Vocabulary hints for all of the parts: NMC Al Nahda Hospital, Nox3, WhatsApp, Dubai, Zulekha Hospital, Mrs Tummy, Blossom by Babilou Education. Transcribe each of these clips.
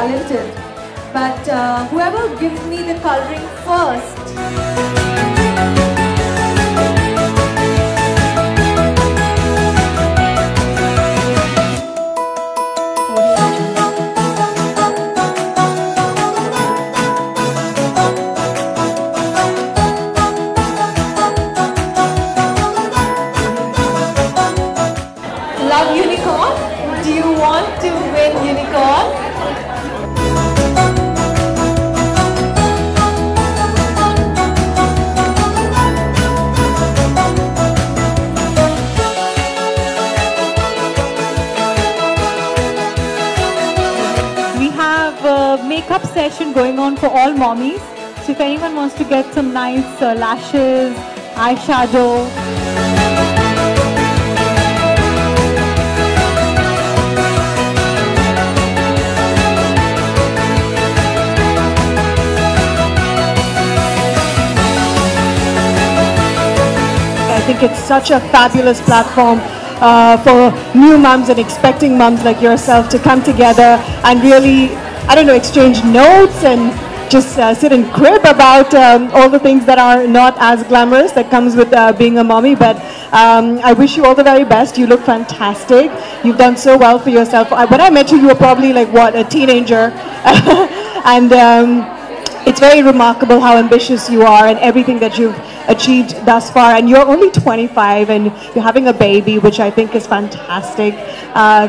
talented. But whoever gives me the coloring first, makeup session going on for all mommies. So if anyone wants to get some nice lashes, eyeshadow. I think it's such a fabulous platform for new mums and expecting mums like yourself to come together and really, I don't know, exchange notes and just sit and crib about all the things that are not as glamorous that comes with being a mommy. But I wish you all the very best. You look fantastic. You've done so well for yourself. When I met you, you were probably like, what, a teenager. And it's very remarkable how ambitious you are and everything that you've achieved thus far. And you're only 25 and you're having a baby, which I think is fantastic.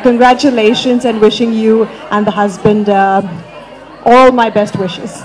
Congratulations, and wishing you and the husband all my best wishes.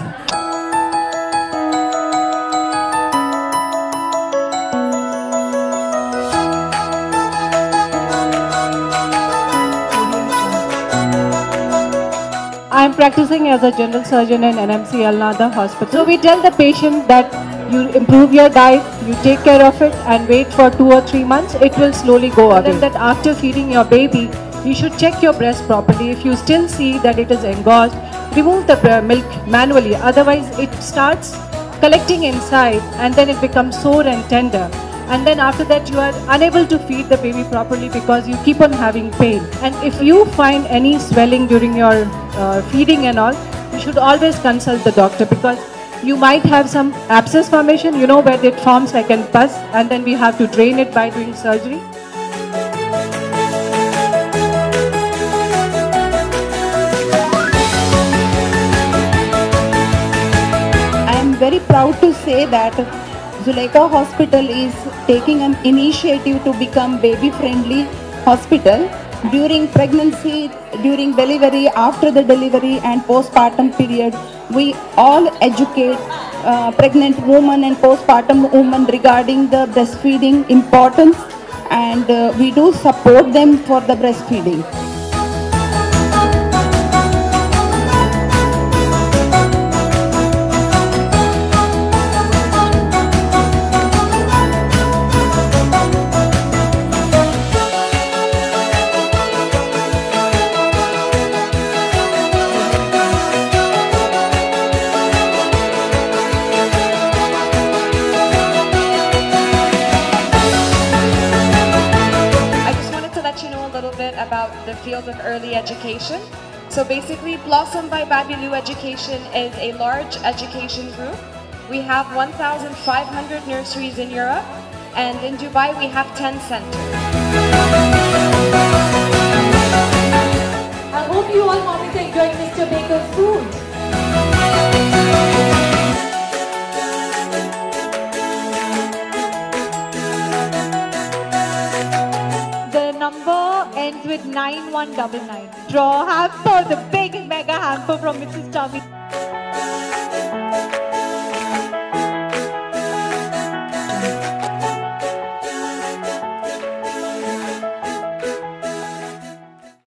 I'm practicing as a general surgeon in NMC Al Nahda Hospital. So we tell the patient that you improve your diet, you take care of it and wait for 2 or 3 months, it will slowly go away. And that after feeding your baby, you should check your breast properly. If you still see that it is engorged, remove the milk manually. Otherwise, it starts collecting inside and then it becomes sore and tender. And then after that, you are unable to feed the baby properly because you keep on having pain. And if you find any swelling during your feeding and all, you should always consult the doctor, because you might have some abscess formation, you know, where it forms like an pus, and then we have to drain it by doing surgery. I am very proud to say that Zulekha Hospital is taking an initiative to become baby-friendly hospital during pregnancy, during delivery, after the delivery and postpartum period. We all educate pregnant women and postpartum women regarding the breastfeeding importance, and we do support them for the breastfeeding. About the field of early education. So basically, Blossom by Babilou Education is a large education group. We have 1,500 nurseries in Europe, and in Dubai we have 10 centers. I hope you all mommies are enjoying Mr. Baker's food. With 9199. Draw hamper, the big mega hamper from Mrs. Tummy.